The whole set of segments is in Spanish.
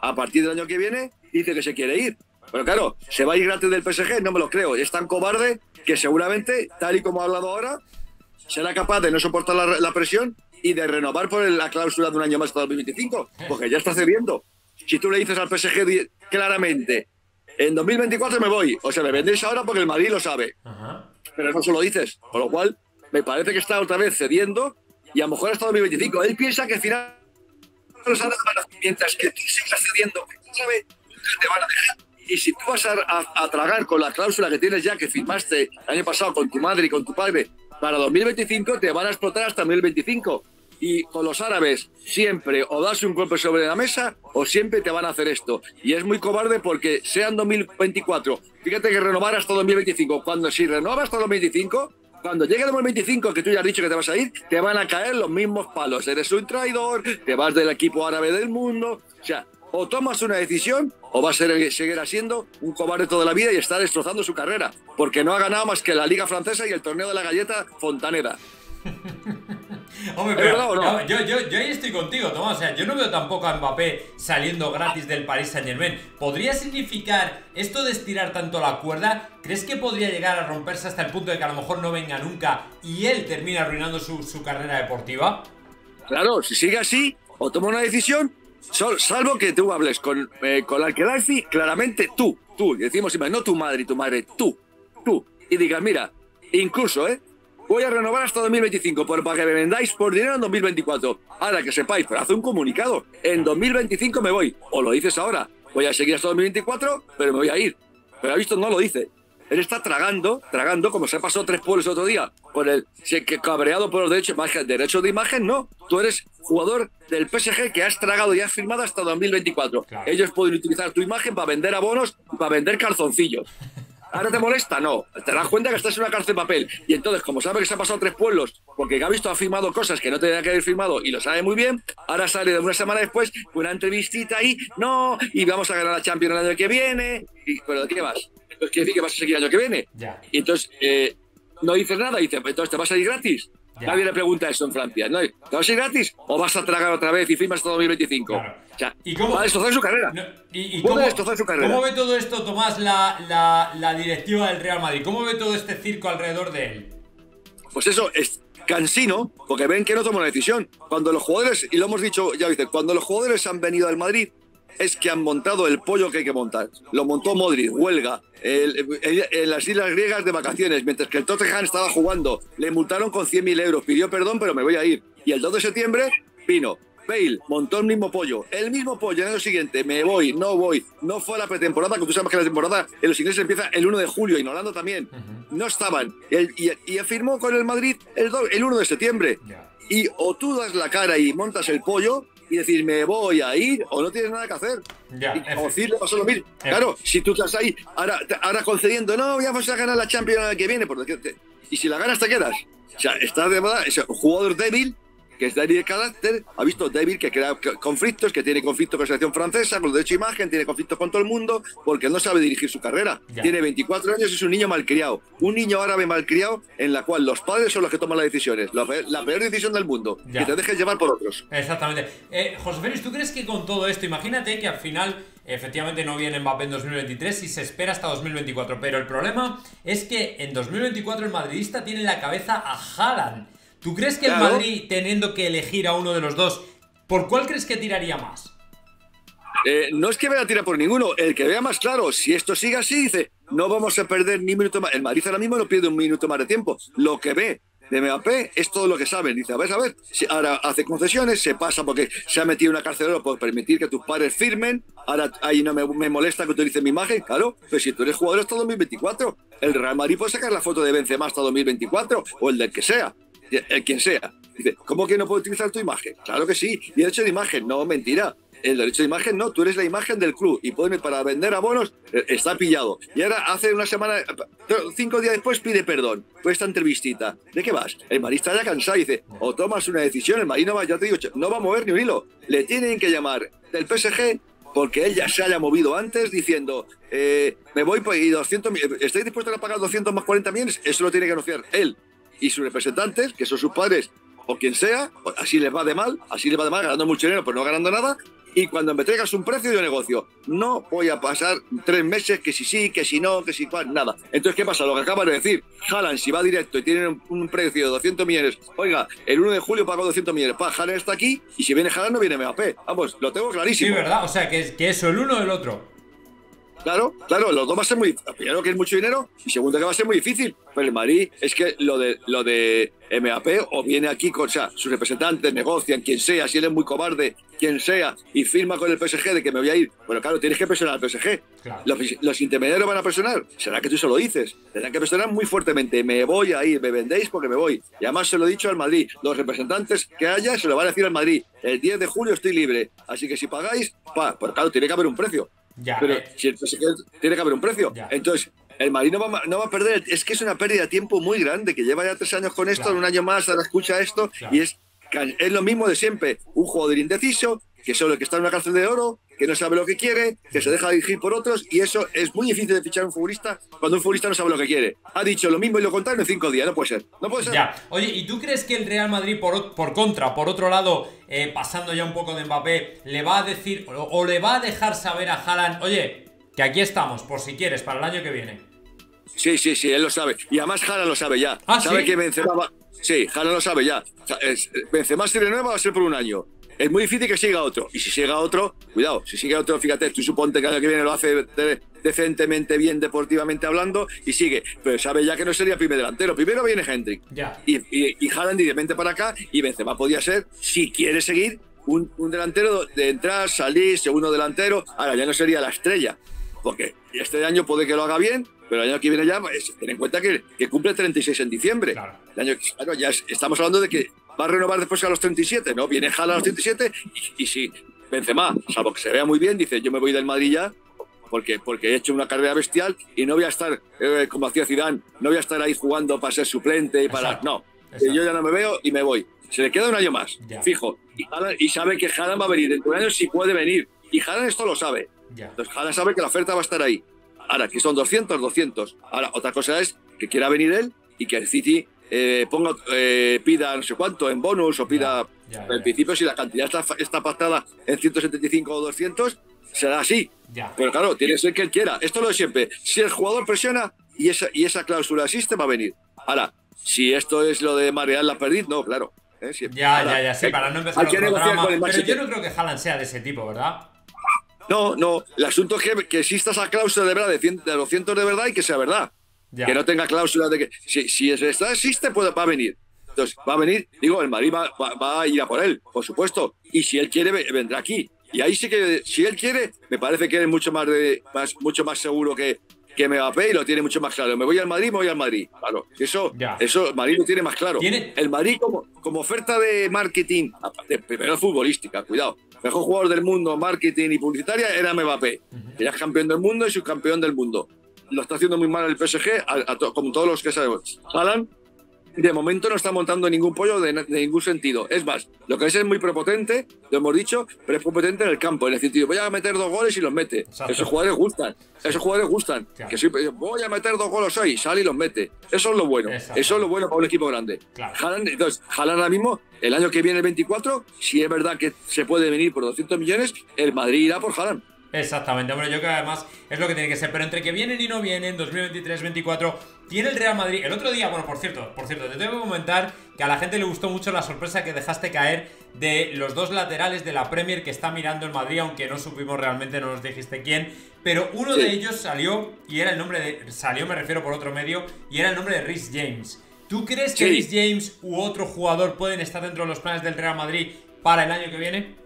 a partir del año que viene dice que se quiere ir. Pero claro, ¿se va a ir gratis del PSG? No me lo creo. Es tan cobarde que seguramente, tal y como ha hablado ahora, será capaz de no soportar la presión y de renovar por la cláusula de un año más hasta 2025, porque ya está cediendo. Si tú le dices al PSG claramente, en 2024 me voy, o sea, me vendéis ahora porque el Madrid lo sabe. Ajá. Pero no se lo dices, con lo cual me parece que está otra vez cediendo y a lo mejor hasta 2025. Él piensa que al final mientras que tú sigas cediendo, ¿sabes? Te van a dejar. Y si tú vas a tragar con la cláusula que tienes ya, que firmaste el año pasado con tu madre y con tu padre, para 2025 te van a explotar hasta 2025. Y con los árabes siempre o das un golpe sobre la mesa o siempre te van a hacer esto. Y es muy cobarde porque sean 2024, fíjate que renovar hasta 2025. Si renovas hasta 2025, cuando llegue el 2025, que tú ya has dicho que te vas a ir, te van a caer los mismos palos. Eres un traidor, te vas del equipo árabe del mundo. O sea, o tomas una decisión o va a seguir siendo un cobarde toda la vida y está destrozando su carrera, porque no ha ganado más que la Liga Francesa y el torneo de la galleta fontanera. Hombre, pero no, yo ahí estoy contigo, Tomás. O sea, yo no veo tampoco a Mbappé saliendo gratis del Paris Saint-Germain. ¿Podría significar esto de estirar tanto la cuerda? ¿Crees que podría llegar a romperse hasta el punto de que a lo mejor no venga nunca y él termina arruinando su carrera deportiva? Claro, si sigue así o toma una decisión, salvo que tú hables con Al-Khelaifi, claramente tú, decimos, no tu madre y tu madre, tú, y digas, mira, incluso, voy a renovar hasta 2025, para que me vendáis por dinero en 2024. Ahora que sepáis, pero haz un comunicado, en 2025 me voy, o lo dices ahora, voy a seguir hasta 2024, pero me voy a ir. Pero ha visto, no lo dice. Él está tragando, como se pasó tres pueblos el otro día, por el cabreado por los derechos de imagen. No, tú eres jugador del PSG que has tragado y has firmado hasta 2024. Claro. Ellos pueden utilizar tu imagen para vender abonos y para vender calzoncillos. ¿Ahora te molesta? No. Te das cuenta que estás en una cárcel de papel. Y entonces, como sabe que se ha pasado tres pueblos, porque ha visto, ha firmado cosas que no tenía que haber firmado y lo sabe muy bien, ahora sale una semana después una entrevistita ahí, no, y vamos a ganar la Champions el año que viene. ¿Pero de qué vas? Pues quiere decir que vas a seguir el año que viene. Ya. Y entonces no dices nada, dices, entonces te vas a ir gratis. Ya. Nadie le pregunta eso en Francia, ¿no? ¿Te vas a ir gratis o vas a tragar otra vez y firmas hasta 2025? Claro. O sea, va a destrozar su carrera. No, ¿Cómo ve todo esto, Tomás, la directiva del Real Madrid? ¿Cómo ve todo este circo alrededor de él? Pues eso, es cansino, porque ven que no toma una decisión. Cuando los jugadores, y lo hemos dicho ya, dice, cuando los jugadores han venido al Madrid, es que han montado el pollo que hay que montar. Lo montó Modric, huelga, en las islas griegas de vacaciones, mientras que el Tottenham estaba jugando. Le multaron con 100.000 euros, pidió perdón, pero me voy a ir. Y el 2 de septiembre vino. Bale montó el mismo pollo en el año siguiente, me voy, no voy. No fue a la pretemporada, que tú sabes que la temporada en los ingleses empieza el 1 de julio y en Holanda también. No estaban. Y firmó con el Madrid el 1 de septiembre. Y o tú das la cara y montas el pollo y decir, me voy a ir, o no tienes nada que hacer. O decirle, pasó lo mismo. Claro, si tú estás ahí, ahora concediendo, no, vamos a ganar la Champions el año que viene, y si la ganas te quedas. O sea, está de moda, es un jugador débil, que es débil de carácter, ha visto débil que crea conflictos, que tiene conflicto con la selección francesa, con los derechos de imagen, tiene conflictos con todo el mundo, porque no sabe dirigir su carrera. Ya. Tiene 24 años y es un niño malcriado, un niño árabe malcriado, en la cual los padres son los que toman las decisiones, la peor decisión del mundo, ya. Que te dejes llevar por otros. Exactamente. José Félix, ¿tú crees que con todo esto, imagínate que al final efectivamente no viene Mbappé en 2023 y se espera hasta 2024, pero el problema es que en 2024 el madridista tiene en la cabeza a Haaland? ¿Tú crees que el Madrid, teniendo que elegir a uno de los dos, por cuál crees que tiraría más? No es que vea tira por ninguno. El que vea más claro, si esto sigue así, dice, no vamos a perder ni un minuto más. El Madrid ahora mismo no pierde un minuto más de tiempo. Lo que ve de Mbappé es todo lo que saben. Dice, a ver, ahora hace concesiones, se pasa porque se ha metido una carcelera por permitir que tus padres firmen. Ahora ahí no me molesta que utilice mi imagen, claro, pero si tú eres jugador hasta 2024, el Real Madrid puede sacar la foto de Benzema hasta 2024 o el del que sea. El quien sea. Dice, ¿cómo que no puedo utilizar tu imagen? Claro que sí. Y el derecho de imagen, no, mentira. El derecho de imagen, no, tú eres la imagen del club y para vender abonos está pillado. Y ahora hace una semana, 5 días después pide perdón por esta entrevistita. ¿De qué vas? El Madrid está ya cansado y dice, o tomas una decisión, el Madrid no va, ya te digo, no va a mover ni un hilo. Le tienen que llamar del PSG porque él ya se haya movido antes diciendo, me voy y 200, ¿estáis dispuestos a pagar 200 más 40 millones? Eso lo tiene que anunciar él y sus representantes, que son sus padres o quien sea, así les va de mal, ganando mucho dinero pero no ganando nada, y cuando me traigas un precio yo negocio. No voy a pasar 3 meses que si sí, que si no, que si cual, nada. Entonces, ¿qué pasa? Lo que acabas de decir, Haaland, si va directo y tiene un precio de 200 millones, oiga, el 1 de julio pago 200 millones, pa, Haaland está aquí y si viene Haaland no viene Mbappé. Vamos, lo tengo clarísimo. Sí, ¿verdad? O sea, que eso, el uno o el otro. Claro, claro, los dos va a ser muy... Primero que es mucho dinero y segundo que va a ser muy difícil. Pero el Madrid es que lo de Mbappé o viene aquí con... O sea, sus representantes negocian, quien sea, si él es muy cobarde, quien sea, y firma con el PSG de que me voy a ir. Bueno, claro, tienes que presionar al PSG. Claro. Los intermediarios van a presionar. ¿Será que tú se lo dices? Tendrán que presionar muy fuertemente. Me voy a ir, me vendéis porque me voy. Y además se lo he dicho al Madrid. Los representantes que haya se lo van a decir al Madrid. El 10 de julio estoy libre. Así que si pagáis, pa. Pero claro, tiene que haber un precio. Ya, pero si el PSG tiene que haber un precio. Ya. Entonces, el Madrid no va a perder. Es que es una pérdida de tiempo muy grande, que lleva ya 3 años con esto, claro. Un año más, ahora escucha esto, claro. Y es lo mismo de siempre. Un jugador indeciso, que solo que está en una cárcel de oro, que no sabe lo que quiere, que se deja dirigir por otros, y eso es muy difícil de fichar a un futbolista cuando un futbolista no sabe lo que quiere. Ha dicho lo mismo y lo contrario en 5 días, no puede ser. No puede ser. Ya. Oye, ¿y tú crees que el Real Madrid, por otro lado, pasando ya un poco de Mbappé, le va a decir o le va a dejar saber a Haaland, oye, que aquí estamos, por si quieres, para el año que viene? Sí, sí, sí, él lo sabe. Y además Haaland lo sabe ya. ¿Ah, sabe sí? Que Benzema va... Sí, Haaland lo sabe ya. Benzema se renueva, va a ser por 1 año. Es muy difícil que siga otro. Y si llega otro, cuidado, si sigue otro, fíjate, tú suponte que el año que viene lo hace decentemente bien, deportivamente hablando, y sigue. Pero sabe ya que no sería primer delantero. Primero viene Hendrik. Ya. Y Haaland directamente para acá, y Benzema podía ser, si quiere seguir, un delantero de entrar, salir, segundo delantero. Ahora ya no sería la estrella, porque este año puede que lo haga bien, pero el año que viene ya, ten en cuenta que cumple 36 en diciembre. Claro. El año que, claro, ya estamos hablando de que va a renovar después a los 37, ¿no? Viene Haaland a los 37 y si Benzema, salvo que se vea muy bien, dice, yo me voy del Madrid ya porque he hecho una carrera bestial y no voy a estar, como hacía Zidane, no voy a estar ahí jugando para ser suplente y para... Exacto. No, exacto. Yo ya no me veo y me voy. Se le queda 1 año más, ya. Fijo. Y sabe que Haaland va a venir dentro de 1 año si puede venir. Y Haaland esto lo sabe. Ya. Entonces Haaland sabe que la oferta va a estar ahí. Ahora, que son 200, 200. Ahora, otra cosa es que quiera venir él y que el City... pida no sé cuánto en bonus o pida ya. En principio si la cantidad está pactada en 175 o 200 será así ya. Pero claro, tiene que ser que él quiera, esto lo de siempre, si el jugador presiona y esa cláusula existe va a venir. Ahora, si esto es lo de marear la perdiz, no, claro, ya, sí, para no empezar otro drama. Pero yo no creo que Haaland sea de ese tipo, ¿verdad? No, el asunto es que exista esa cláusula de verdad de 200 de verdad y que sea verdad. Ya. Que no tenga cláusula de que si esta existe, pues va a venir. Entonces, va a venir, digo, el Madrid va a ir a por él, por supuesto. Y si él quiere, vendrá aquí. Y ahí sí que, si él quiere, me parece que es mucho más seguro que Mbappé y lo tiene mucho más claro. Me voy al Madrid, Claro, eso Madrid lo tiene más claro. ¿Tiene? El Madrid como oferta de marketing, primero futbolística, cuidado. Mejor jugador del mundo, marketing y publicitaria era Mbappé. Era campeón del mundo y subcampeón del mundo. Lo está haciendo muy mal el PSG, como todos los que sabemos. Haaland, de momento, no está montando ningún pollo de ningún sentido. Es más, lo que es muy prepotente, lo hemos dicho, pero es prepotente en el campo, en el sentido, voy a meter 2 goles y los mete. Exacto. Esos jugadores gustan. Claro. Que si voy a meter 2 goles hoy, sale y los mete. Eso es lo bueno. Exacto. Eso es lo bueno para un equipo grande. Claro. Haaland ahora mismo, el año que viene, el 24, si es verdad que se puede venir por 200 millones, el Madrid irá por Haaland. Exactamente, bueno, yo creo que además es lo que tiene que ser. Pero entre que vienen y no vienen, 2023-24, tiene el Real Madrid. El otro día, bueno, por cierto, te tengo que comentar que a la gente le gustó mucho la sorpresa que dejaste caer de los 2 laterales de la Premier que está mirando el Madrid, aunque no supimos realmente, no nos dijiste quién. Pero uno de ellos salió, y era el nombre de... Salió, me refiero, por otro medio, y era el nombre de Reece James. ¿Tú crees que Reece James u otro jugador pueden estar dentro de los planes del Real Madrid para el año que viene?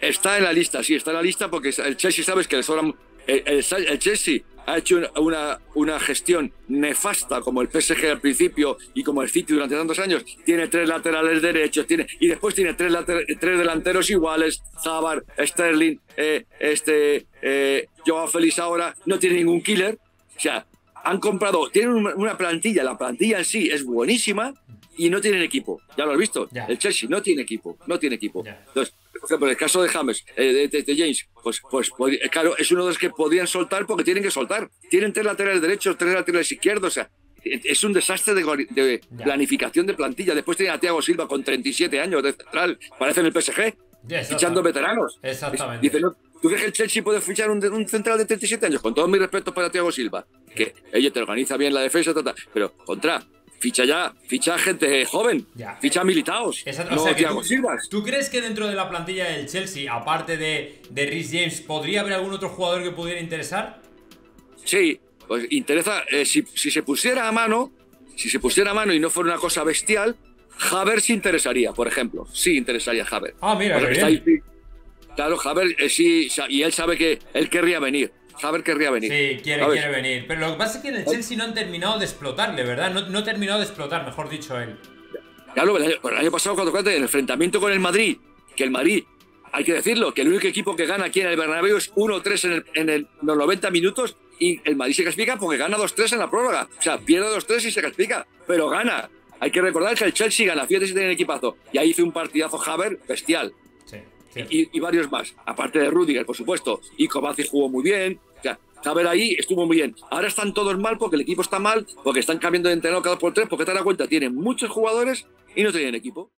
Está en la lista, sí, está en la lista porque el Chelsea, sabes que le sobran. El Chelsea ha hecho una gestión nefasta, como el PSG al principio y como el City durante tantos años. Tiene 3 laterales derechos, y después tiene 3 delanteros iguales: Havertz, Sterling, João Félix ahora. No tiene ningún killer. O sea, han comprado, tienen una plantilla, la plantilla en sí es buenísima y no tienen equipo. Ya lo has visto, el Chelsea no tiene equipo. Entonces, por ejemplo, en el caso de James, de James, pues claro, es uno de los que podrían soltar porque tienen que soltar. Tienen 3 laterales derechos, 3 laterales izquierdos, o sea, es un desastre de planificación de plantilla. Después tiene a Thiago Silva con 37 años de central, parece en el PSG. Yes, fichando veteranos. Exactamente. Dice, no, ¿tú crees que el Chelsea puede fichar un central de 37 años? Con todo mi respeto para Thiago Silva, que ella te organiza bien la defensa, pero contra, ficha ya, ficha gente joven, ya, ficha militados. Exacto. No, o sea, Thiago Silva. ¿Tú crees que dentro de la plantilla del Chelsea, aparte de Reece James, podría haber algún otro jugador que pudiera interesar? Sí, pues interesa, si se pusiera a mano, si se pusiera a mano y no fuera una cosa bestial, Havertz interesaría, por ejemplo. Sí interesaría Havertz. Ah, mira, o sea, ahí, claro, Havertz sí, y él sabe que él querría venir. Havertz querría venir. Sí, quiere venir. Pero lo que pasa es que en el Chelsea no han terminado de explotarle, ¿verdad? No ha terminado de explotar, mejor dicho, él. Claro, el año pasado, cuando en el enfrentamiento con el Madrid, que el Madrid, hay que decirlo, que el único equipo que gana aquí en el Bernabéu es 1-3 en los 90 minutos, y el Madrid se clasifica porque gana 2-3 en la prórroga. O sea, pierde 2-3 y se clasifica, pero gana. Hay que recordar que el Chelsea gana, fíjate si tiene equipazo. Y ahí hizo un partidazo Havertz bestial. Sí, y varios más, aparte de Rudiger, por supuesto. Y Kovacic jugó muy bien. O sea, Havertz ahí estuvo muy bien. Ahora están todos mal porque el equipo está mal, porque están cambiando de entrenador cada 2 por 3, porque te das cuenta, tienen muchos jugadores y no tienen equipo.